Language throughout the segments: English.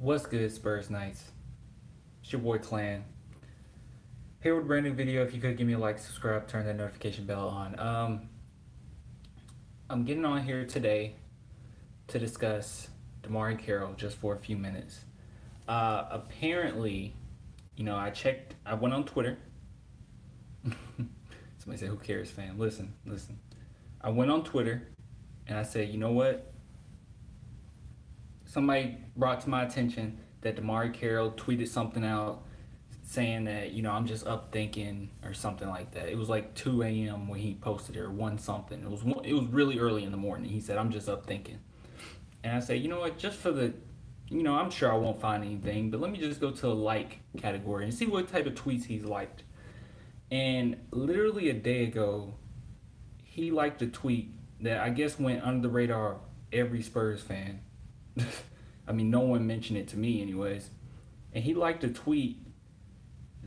What's good, Spurs Knights? It's your boy Clan. Here with a brand new video. If you could give me a like, subscribe, turn that notification bell on. I'm getting on here today to discuss DeMarre Carroll just for a few minutes. Apparently, you know, I went on Twitter. Somebody said, "Who cares, fam?" Listen. I went on Twitter and I said, you know what? Somebody brought to my attention that DeMarre Carroll tweeted something out saying that, you know, I'm just up thinking or something like that. It was like 2 a.m. when he posted it, or 1 something. It was really early in the morning. He said, I'm just up thinking. And I said, you know what, just for the, you know, I'm sure I won't find anything, but let me just go to the like category and see what type of tweets he's liked. And literally a day ago, he liked a tweet that I guess went under the radar of every Spurs fan. I mean, no one mentioned it to me anyways. And he liked a tweet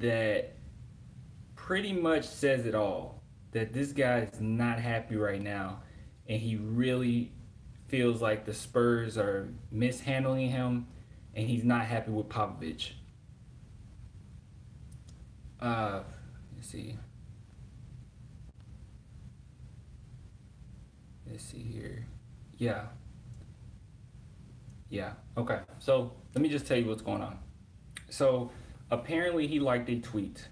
that pretty much says it all, that this guy is not happy right now and he really feels like the Spurs are mishandling him and he's not happy with Popovich. Let's see here. Yeah, okay, so let me just tell you what's going on. So apparently he liked a tweet,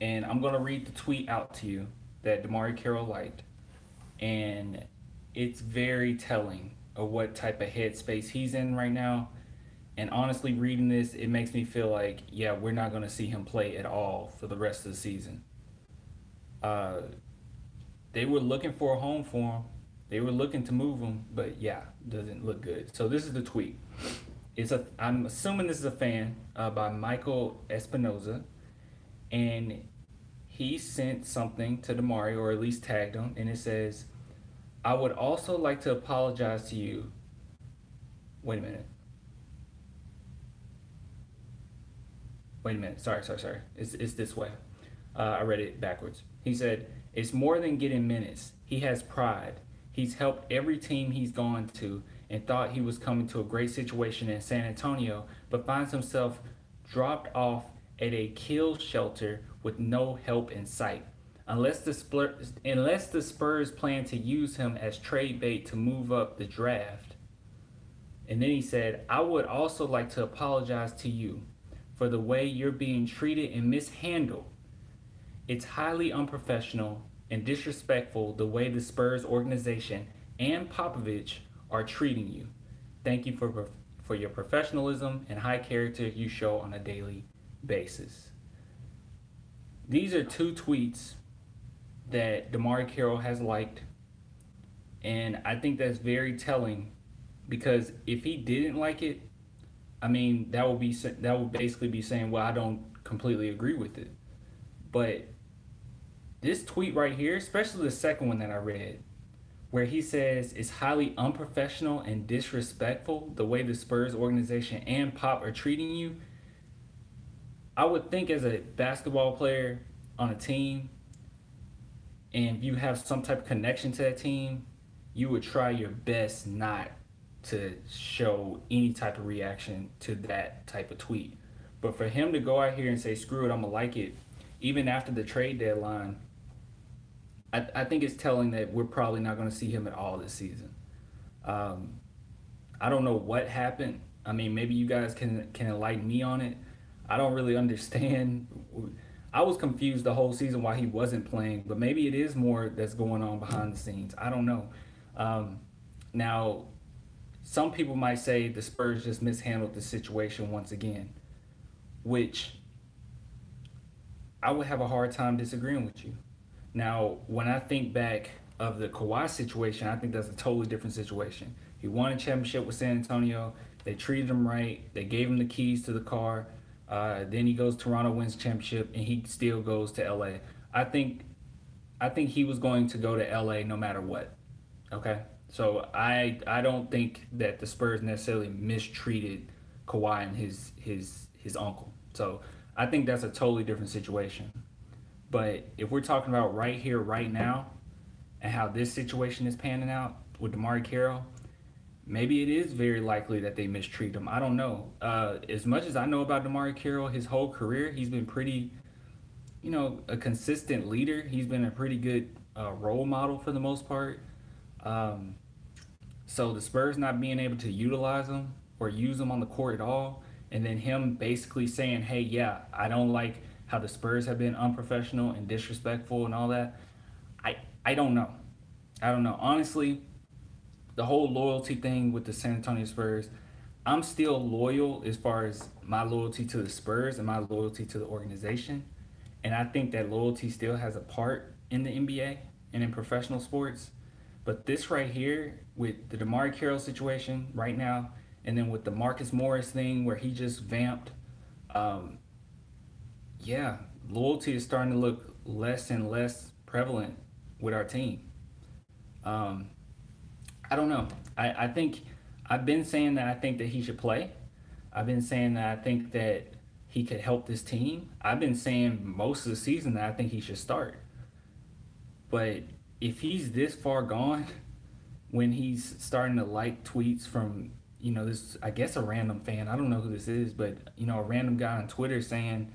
and I'm gonna read the tweet out to you that DeMarre Carroll liked, and it's very telling of what type of headspace he's in right now. And honestly, reading this, it makes me feel like, yeah, we're not gonna see him play at all for the rest of the season. They were looking for a home for him. They were looking to move him, but yeah, doesn't look good. So this is the tweet. I'm assuming this is a fan by Michael Espinoza, and he sent something to DeMarre, or at least tagged him, and it says, "I would also like to apologize to you." Wait a minute. Sorry. It's this way. I read it backwards. He said, "It's more than getting minutes. He has pride. He's helped every team he's gone to and thought he was coming to a great situation in San Antonio, but finds himself dropped off at a kill shelter with no help in sight. Unless the Spurs plan to use him as trade bait to move up the draft." And then he said, "I would also like to apologize to you for the way you're being treated and mishandled. It's highly unprofessional and disrespectful the way the Spurs organization and Popovich are treating you. Thank you for your professionalism and high character you show on a daily basis." These are 2 tweets that DeMarre Carroll has liked, and I think that's very telling, because if he didn't like it, I mean, that would basically be saying, well, I don't completely agree with it. But this tweet right here, especially the second one that I read, where he says it's highly unprofessional and disrespectful the way the Spurs organization and Pop are treating you. I would think as a basketball player on a team, and if you have some type of connection to that team, you would try your best not to show any type of reaction to that type of tweet. But for him to go out here and say, screw it, I'm gonna like it, even after the trade deadline, I think it's telling that we're probably not going to see him at all this season. I don't know what happened. I mean, maybe you guys can enlighten me on it. I don't really understand. I was confused the whole season why he wasn't playing, but maybe it is more that's going on behind the scenes. I don't know. Now, some people might say the Spurs just mishandled the situation once again, which I would have a hard time disagreeing with you. Now, when I think back of the Kawhi situation, I think that's a totally different situation. He won a championship with San Antonio. They treated him right. They gave him the keys to the car. Then he goes to Toronto, wins championship, and he still goes to LA. I think he was going to go to LA no matter what. Okay? So I don't think that the Spurs necessarily mistreated Kawhi and his uncle. So I think that's a totally different situation. But if we're talking about right here, right now, and how this situation is panning out with DeMarre Carroll, Maybe it is very likely that they mistreat him. I don't know. As much as I know about DeMarre Carroll, his whole career, he's been pretty, you know, a consistent leader. He's been a pretty good role model for the most part. So the Spurs not being able to utilize him or use him on the court at all, and then him basically saying, hey, yeah, I don't like how the Spurs have been unprofessional and disrespectful and all that. I don't know. I don't know. Honestly, the whole loyalty thing with the San Antonio Spurs, I'm still loyal as far as my loyalty to the Spurs and my loyalty to the organization. And I think that loyalty still has a part in the NBA and in professional sports. But this right here with the DeMarre Carroll situation right now, and then with the Marcus Morris thing where he just vamped, yeah, loyalty is starting to look less and less prevalent with our team. I don't know. I think I've been saying that I think that he should play. I've been saying that I think that he could help this team. I've been saying most of the season that I think he should start. But if he's this far gone, when he's starting to like tweets from, you know, this, I guess a random fan, I don't know who this is, but, you know, a random guy on Twitter saying,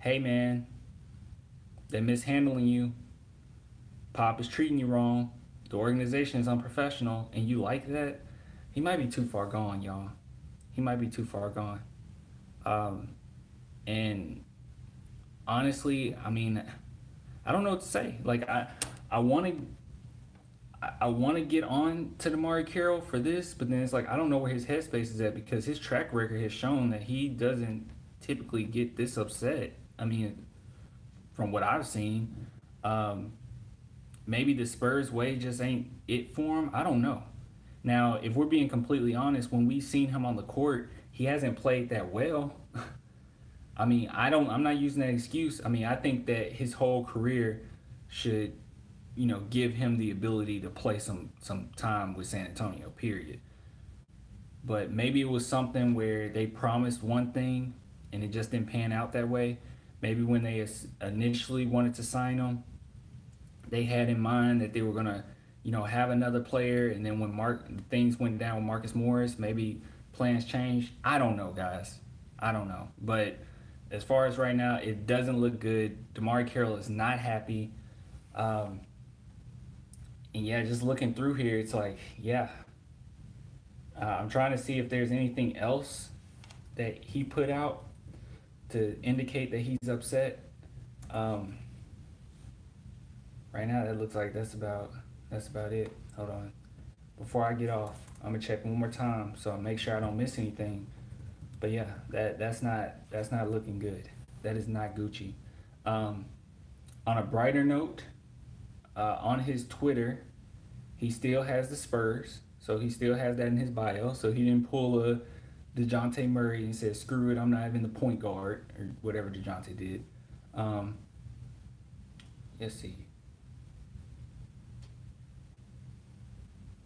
hey man, they're mishandling you. Pop is treating you wrong. The organization is unprofessional, and you like that? He might be too far gone, y'all. He might be too far gone. And honestly, I mean, I don't know what to say. Like, I want to get on to DeMarre Carroll for this, but then it's like I don't know where his headspace is at, because his track record has shown that he doesn't typically get this upset. I mean, from what I've seen. Maybe the Spurs way just ain't it for him. I don't know. Now, if we're being completely honest, when we've seen him on the court, he hasn't played that well. I mean, I'm not using that excuse. I mean, I think that his whole career should, you know, give him the ability to play some time with San Antonio, period. But maybe it was something where they promised one thing and it just didn't pan out that way. Maybe when they initially wanted to sign him, they had in mind that they were gonna, you know, have another player, and then when things went down with Marcus Morris, maybe plans changed. I don't know, guys. I don't know. But as far as right now, it doesn't look good. DeMarre Carroll is not happy. And yeah, just looking through here, it's like, yeah. I'm trying to see if there's anything else that he put out to indicate that he's upset. Right now, that looks like that's about it. Hold on. Before I get off, I'm gonna check one more time so I make sure I don't miss anything. But yeah, that's not looking good. That is not Gucci. On a brighter note, on his Twitter, he still has the Spurs, so he still has that in his bio. So he didn't pull a DeJounte Murray and said, "Screw it, I'm not even the point guard," or whatever DeJounte did. Let's see.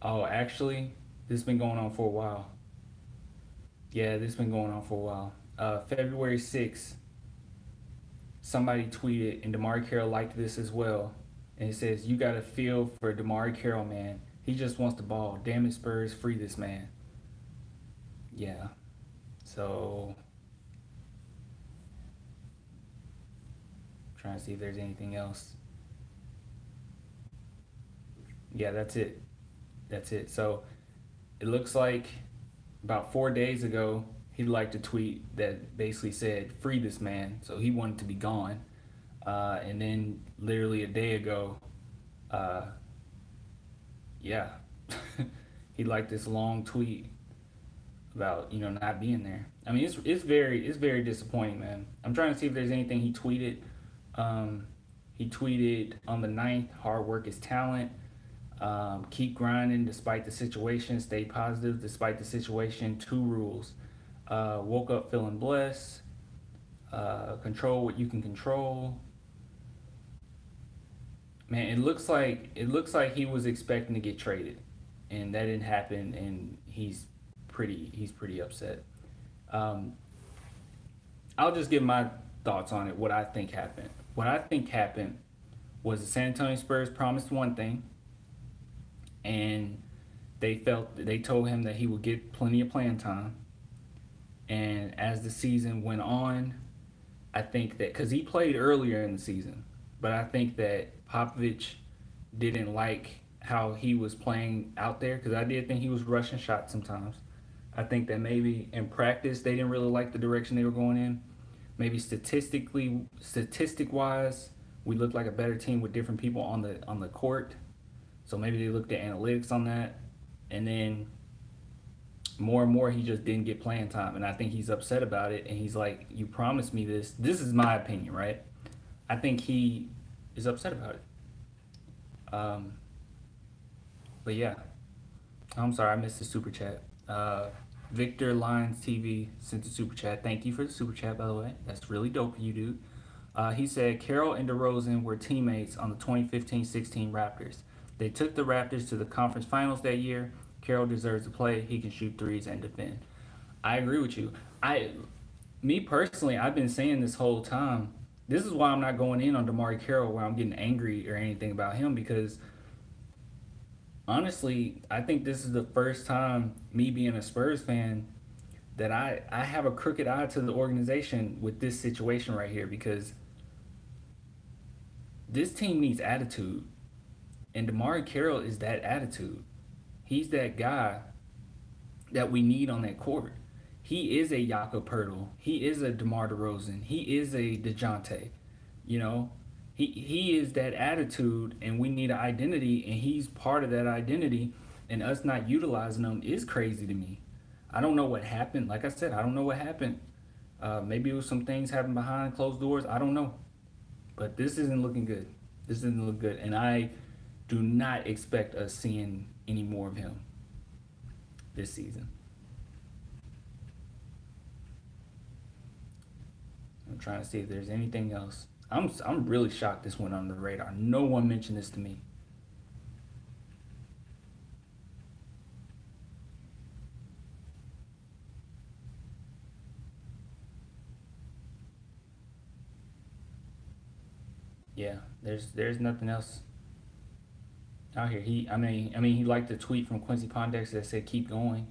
Oh, actually, this has been going on for a while. Yeah, this has been going on for a while. February 6th, somebody tweeted, and DeMarre Carroll liked this as well. And it says, "You got a feel for DeMarre Carroll, man. He just wants the ball. Damn it, Spurs, free this man." Yeah. So, I'm trying to see if there's anything else. Yeah, that's it. That's it. So it looks like about 4 days ago, he liked a tweet that basically said, "Free this man." So he wanted to be gone. And then literally a day ago, yeah, he liked this long tweet about, you know, not being there. I mean, it's very disappointing, man. I'm trying to see if there's anything he tweeted. He tweeted on the 9th, "Hard work is talent. Keep grinding despite the situation. Stay positive despite the situation. 2 rules. Woke up feeling blessed. Control what you can control." Man, it looks like he was expecting to get traded, and that didn't happen, and he's pretty upset. I'll just give my thoughts on it. What I think happened. What I think happened was the San Antonio Spurs promised one thing, and They told him that he would get plenty of playing time. And as the season went on, I think that, because he played earlier in the season, but I think that Popovich didn't like how he was playing out there, because I did think he was rushing shots sometimes. I think that maybe in practice they didn't really like the direction they were going in. Maybe statistic-wise, we looked like a better team with different people on the court. So maybe they looked at analytics on that. And then more and more, he just didn't get playing time. And I think he's upset about it. And he's like, you promised me this. This is my opinion, right? I think he is upset about it. But yeah, I'm sorry, I missed the super chat. Victor Lyons TV sent the super chat. Thank you for the super chat, by the way. That's really dope of you, dude. He said, Carroll and DeRozan were teammates on the 2015-16 Raptors. They took the Raptors to the conference finals that year. Carroll deserves to play. He can shoot threes and defend. I agree with you. Me personally, I've been saying this whole time, this is why I'm not going in on DeMarre Carroll where I'm getting angry or anything about him, because honestly, I think this is the first time, me being a Spurs fan, that I have a crooked eye to the organization with this situation right here, because this team needs attitude. And DeMarre Carroll is that attitude. He's that guy that we need on that court. He is a Jakob Poeltl. He is a DeMar DeRozan. He is a DeJounte. You know, he is that attitude, and we need an identity, and he's part of that identity, and us not utilizing him is crazy to me. I don't know what happened. Like I said, I don't know what happened. Maybe it was some things happened behind closed doors. I don't know. But this isn't looking good. This doesn't look good, and I do not expect us seeing any more of him this season. I'm trying to see if there's anything else. I'm really shocked this went under the radar. No one mentioned this to me. Yeah, there's nothing else out here. I mean, he liked the tweet from Quincy Pondexter that said keep going.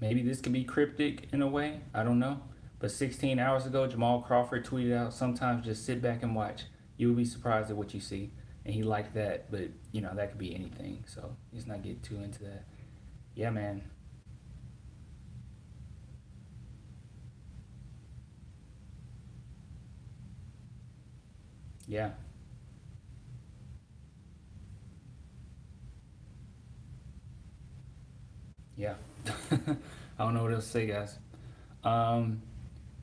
Maybe this could be cryptic in a way, I don't know. But 16 hours ago, Jamal Crawford tweeted out, sometimes just sit back and watch. You'll be surprised at what you see. And he liked that, but you know, that could be anything. So let's not get too into that. Yeah, man. Yeah. Yeah. I don't know what else to say, guys.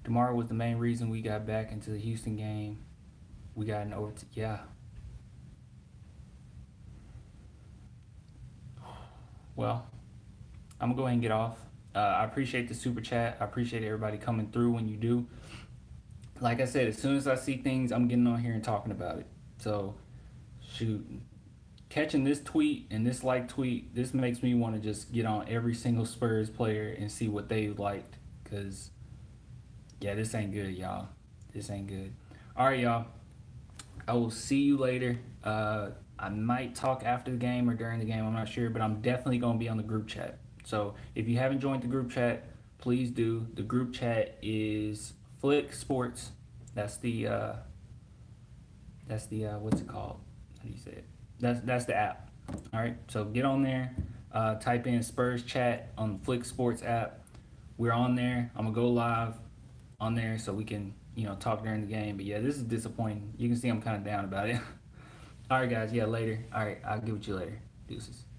DeMar was the main reason we got back into the Houston game. We got an overtime. Yeah. Well, I'm going to go ahead and get off. I appreciate the super chat. I appreciate everybody coming through when you do. Like I said, as soon as I see things, I'm getting on here and talking about it. So, shoot. Catching this tweet and this tweet, this makes me want to just get on every single Spurs player and see what they liked. Because, yeah, this ain't good, y'all. This ain't good. All right, y'all. I will see you later. I might talk after the game or during the game. I'm not sure. But I'm definitely going to be on the group chat. So, if you haven't joined the group chat, please do. The group chat is Flick Sports. That's the what's it called? How do you say it? That's the app. All right, so get on there. Type in Spurs chat on the Flick Sports app. We're on there. I'm gonna go live on there so we can, you know, talk during the game. But yeah, this is disappointing. You can see I'm kind of down about it. All right, guys. Yeah, later. All right, I'll get with you later. Deuces.